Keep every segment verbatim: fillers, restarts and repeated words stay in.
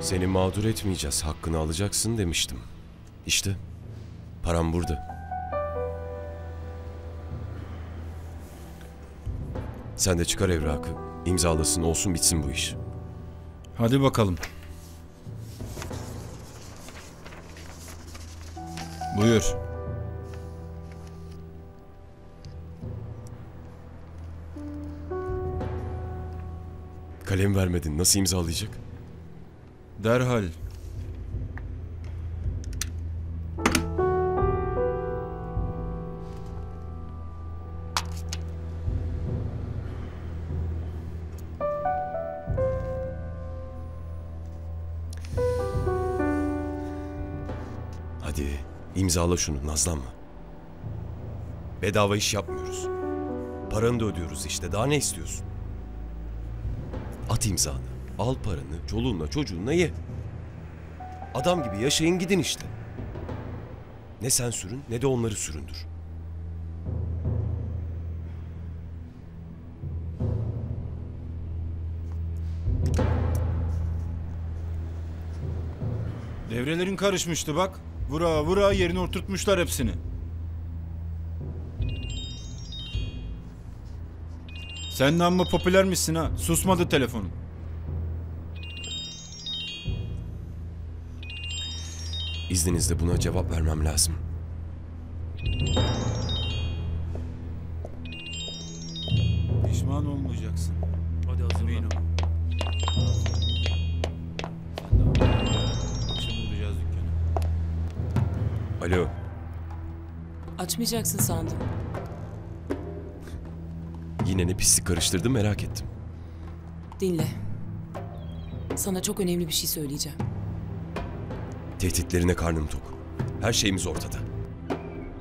Seni mağdur etmeyeceğiz, hakkını alacaksın demiştim. İşte param burada. Sen de çıkar evrakı, imzalasın, olsun bitsin bu iş. Hadi bakalım. Buyur. Kalem vermedin, nasıl imzalayacak? Derhal. Hadi imzala şunu, nazlanma. Bedava iş yapmıyoruz. Paranı da ödüyoruz işte, daha ne istiyorsun? At imzanı, al paranı, çoluğunla çocuğunla ye. Adam gibi yaşayın gidin işte. Ne sen sürün ne de onları süründür. Devrelerin karışmıştı bak. Vura vura yerine oturtmuşlar hepsini. Sen de amma popüler misin ha? Susmadı telefonun. İzninizle buna cevap vermem lazım. Pişman olmayacaksın. Hadi hazırlayın. Alo. Açmayacaksın sandım. Yine ne pislik karıştırdım, merak ettim. Dinle. Sana çok önemli bir şey söyleyeceğim. Tehditlerine karnım tok. Her şeyimiz ortada.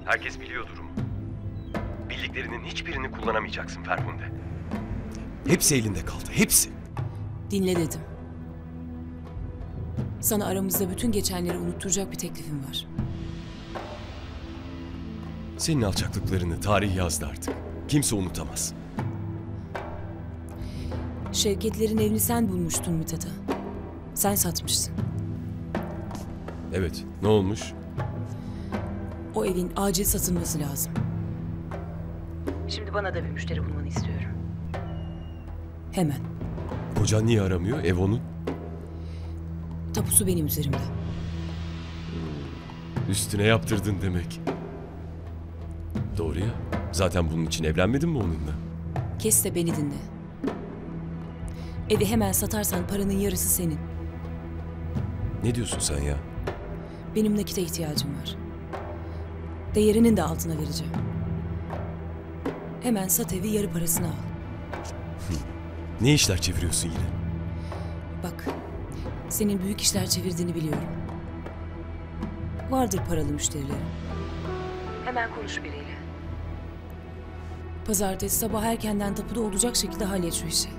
Herkes biliyor durumu. Bildiklerinin hiçbirini kullanamayacaksın Ferhunde. Hepsi elinde kaldı, hepsi. Dinle dedim. Sana aramızda bütün geçenleri unutturacak bir teklifim var. Senin alçaklıklarını tarih yazdı artık. Kimse unutamaz. Şevketlerin evini sen bulmuştun Mithat'a. Sen satmışsın. Evet, ne olmuş? O evin acil satılması lazım. Şimdi bana da bir müşteri bulmanı istiyorum. Hemen. Kocan niye aramıyor? Ev onun. Tapusu benim üzerimde. Üstüne yaptırdın demek. Doğru ya. Zaten bunun için evlenmedin mi onunla? Kes de beni dinle. Evi hemen satarsan paranın yarısı senin. Ne diyorsun sen ya? Benim nakite ihtiyacım var. Değerinin de altına vereceğim. Hemen sat evi, yarı parasını al. Ne işler çeviriyorsun yine? Bak, senin büyük işler çevirdiğini biliyorum. Vardır paralı müşterilerin. Hemen konuş biriyle. Pazartesi sabah erkenden tapuda olacak şekilde hallet şu işi.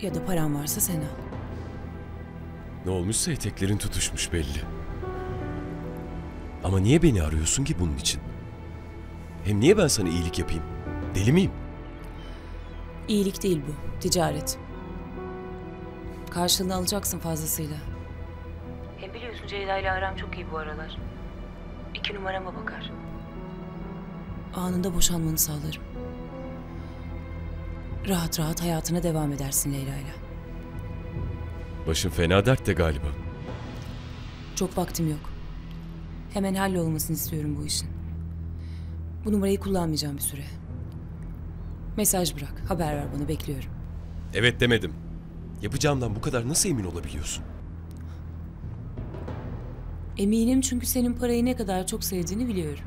Ya da paran varsa sen al. Ne olmuşsa eteklerin tutuşmuş belli. Ama niye beni arıyorsun ki bunun için? Hem niye ben sana iyilik yapayım? Deli miyim? İyilik değil bu, ticaret. Karşılığını alacaksın fazlasıyla. Hem biliyorsun Ceyla ile aram çok iyi bu aralar. İki numarama bakar. Anında boşanmanı sağlarım. Rahat rahat hayatına devam edersin Leyla'yla. Başın fena dertte galiba. Çok vaktim yok. Hemen hallolmasını istiyorum bu işin. Bu numarayı kullanmayacağım bir süre. Mesaj bırak, haber ver bana, bekliyorum. Evet demedim. Yapacağımdan bu kadar nasıl emin olabiliyorsun? Eminim çünkü senin parayı ne kadar çok sevdiğini biliyorum.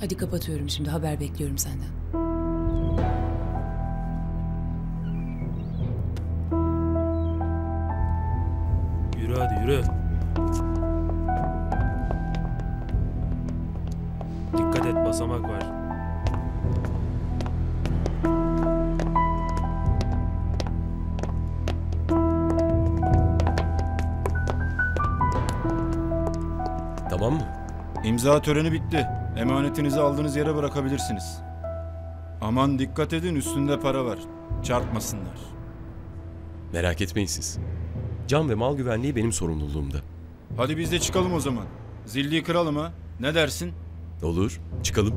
Hadi kapatıyorum şimdi, haber bekliyorum senden. Yürü hadi yürü. Dikkat et, basamak var. Tamam mı? İmza töreni bitti. Emanetinizi aldığınız yere bırakabilirsiniz. Aman dikkat edin, üstünde para var. Çarpmasınlar. Merak etmeyin siz. Can ve mal güvenliği benim sorumluluğumda. Hadi biz de çıkalım o zaman. Zilliyi kıralım ha. Ne dersin? Olur, çıkalım.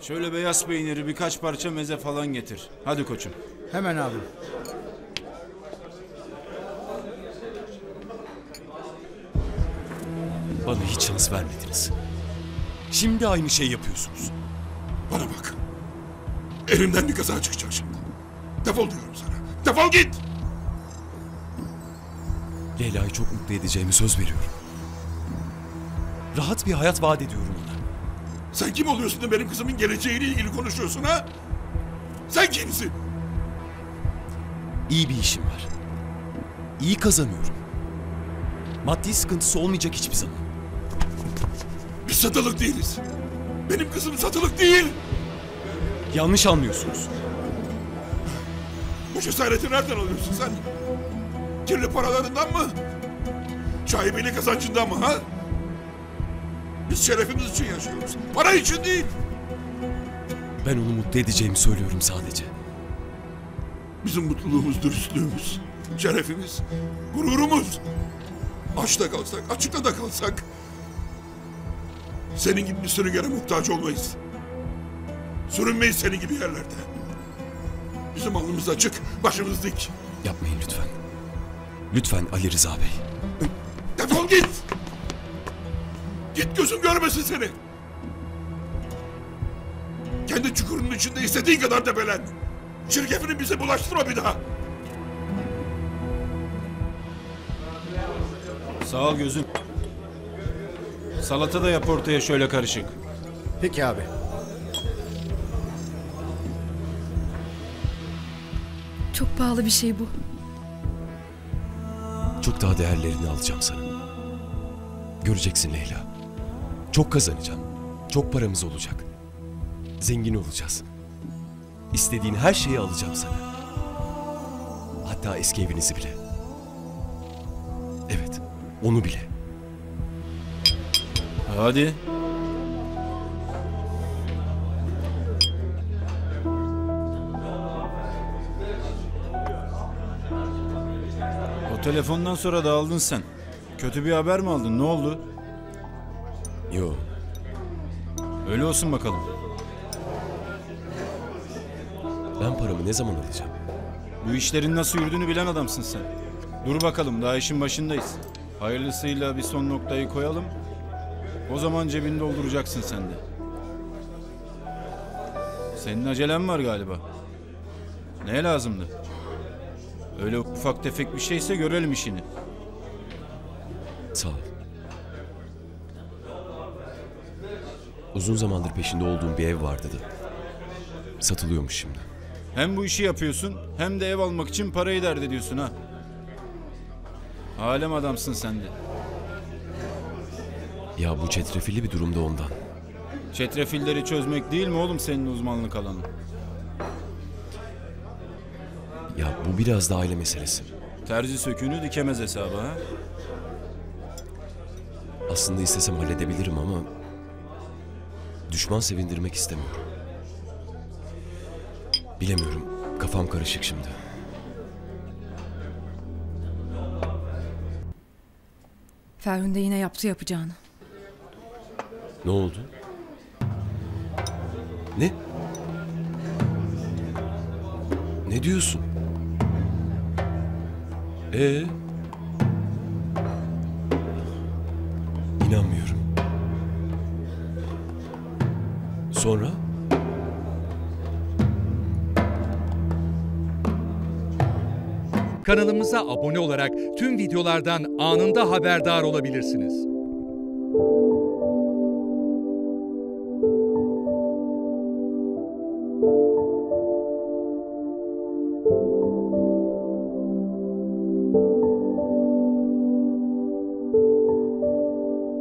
Şöyle beyaz peyniri, birkaç parça meze falan getir. Hadi koçum. Hemen abi. Bana hiç şans vermediniz. Şimdi aynı şey yapıyorsunuz. Bana bak. Elimden bir kaza çıkacak şimdi. Defol diyorum sana. Defol git! Leyla'yı çok mutlu edeceğimi söz veriyorum. Rahat bir hayat vaat ediyorum ona. Sen kim oluyorsun da benim kızımın geleceğiyle ilgili konuşuyorsun ha? Sen kimsin? İyi bir işim var. İyi kazanıyorum. Maddi sıkıntısı olmayacak hiçbir zaman. Biz satılık değiliz. Benim kızım satılık değil. Yanlış anlıyorsunuz. Bu cesareti nereden alıyorsun sen? Kirli paralarından mı? Şaibeli kazancından mı ha? Biz şerefimiz için yaşıyoruz. Para için değil. Ben onu mutlu edeceğimi söylüyorum sadece. Bizim mutluluğumuz, dürüstlüğümüz, şerefimiz, gururumuz. Aç da kalsak, açıkta da kalsak. Senin gibi bir sürüngene muhtaç olmayız. Sürünmeyiz senin gibi yerlerde. Bizim alnımız açık, başımız dik. Yapmayın lütfen. Lütfen Ali Rıza Bey. Defol git! Git, gözüm görmesin seni. Kendi çukurunun içinde istediğin kadar debelen. Çirkefini bize bulaştırma bir daha. Sağ ol gözüm. Salata da yap ortaya şöyle karışık. Peki abi. Çok pahalı bir şey bu. Çok daha değerlerini alacağım sana. Göreceksin Leyla. Çok kazanacağım. Çok paramız olacak. Zengin olacağız. İstediğin her şeyi alacağım sana. Hatta eski evinizi bile. Evet, onu bile. Hadi. O telefondan sonra dağıldın sen. Kötü bir haber mi aldın? Ne oldu? Yo. Öyle olsun bakalım. Ben paramı ne zaman alacağım? Bu işlerin nasıl yürüdüğünü bilen adamsın sen. Dur bakalım, daha işin başındayız. Hayırlısıyla bir son noktayı koyalım. O zaman cebini dolduracaksın sen de. Senin acelen var galiba. Ne lazımdı? Öyle ufak tefek bir şeyse görelim işini. Sağ ol. Uzun zamandır peşinde olduğum bir ev vardı da. Satılıyormuş şimdi. Hem bu işi yapıyorsun hem de ev almak için parayı dert ediyorsun ha. Alem adamsın sen de. Ya bu çetrefilli bir durumda ondan. Çetrefilleri çözmek değil mi oğlum senin uzmanlık alanın? Ya bu biraz da aile meselesi. Terzi söküğünü dikemez hesabı ha? Aslında istesem halledebilirim ama düşman sevindirmek istemiyorum. Bilemiyorum. Kafam karışık şimdi. Ferhunde yine yaptı yapacağını. Ne oldu? Ne? Ne diyorsun? Ee? İnanmıyorum. Sonra? Kanalımıza abone olarak tüm videolardan anında haberdar olabilirsiniz.